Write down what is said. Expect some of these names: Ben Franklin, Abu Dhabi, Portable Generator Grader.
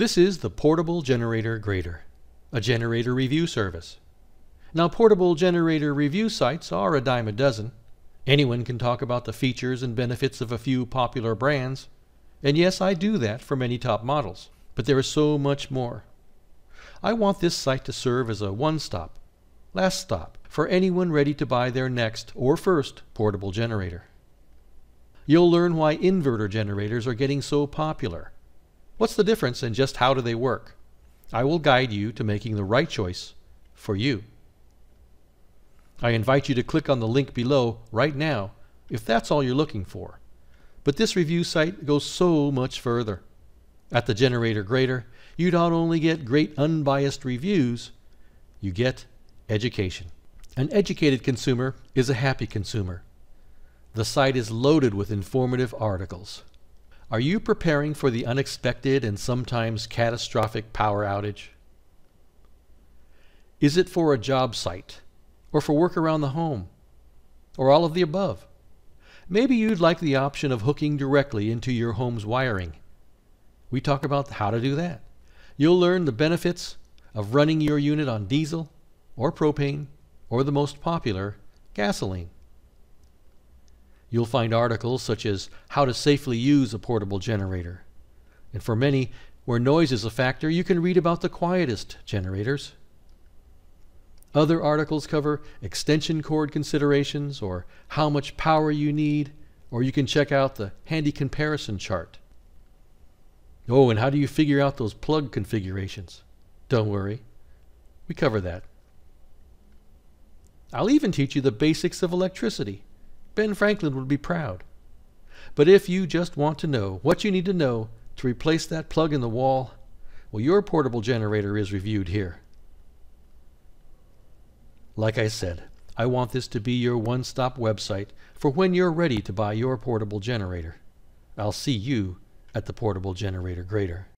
This is the Portable Generator Grader, a generator review service. Now, portable generator review sites are a dime a dozen. Anyone can talk about the features and benefits of a few popular brands, and yes, I do that for many top models, but there is so much more. I want this site to serve as a one-stop, last stop, for anyone ready to buy their next or first portable generator. You'll learn why inverter generators are getting so popular. What's the difference and just how do they work? I will guide you to making the right choice for you. I invite you to click on the link below right now if that's all you're looking for. But this review site goes so much further. At the Generator Grader, you not only get great unbiased reviews, you get education. An educated consumer is a happy consumer. The site is loaded with informative articles. Are you preparing for the unexpected and sometimes catastrophic power outage? Is it for a job site? Or for work around the home, or all of the above? Maybe you'd like the option of hooking directly into your home's wiring. We talk about how to do that. You'll learn the benefits of running your unit on diesel, or propane, or the most popular, gasoline. You'll find articles such as how to safely use a portable generator. And for many, where noise is a factor, you can read about the quietest generators. Other articles cover extension cord considerations or how much power you need, or you can check out the handy comparison chart. Oh, and how do you figure out those plug configurations? Don't worry, we cover that. I'll even teach you the basics of electricity. Ben Franklin would be proud. But if you just want to know what you need to know to replace that plug in the wall, well, your portable generator is reviewed here. Like I said, I want this to be your one-stop website for when you're ready to buy your portable generator. I'll see you at the Portable Generator Grader.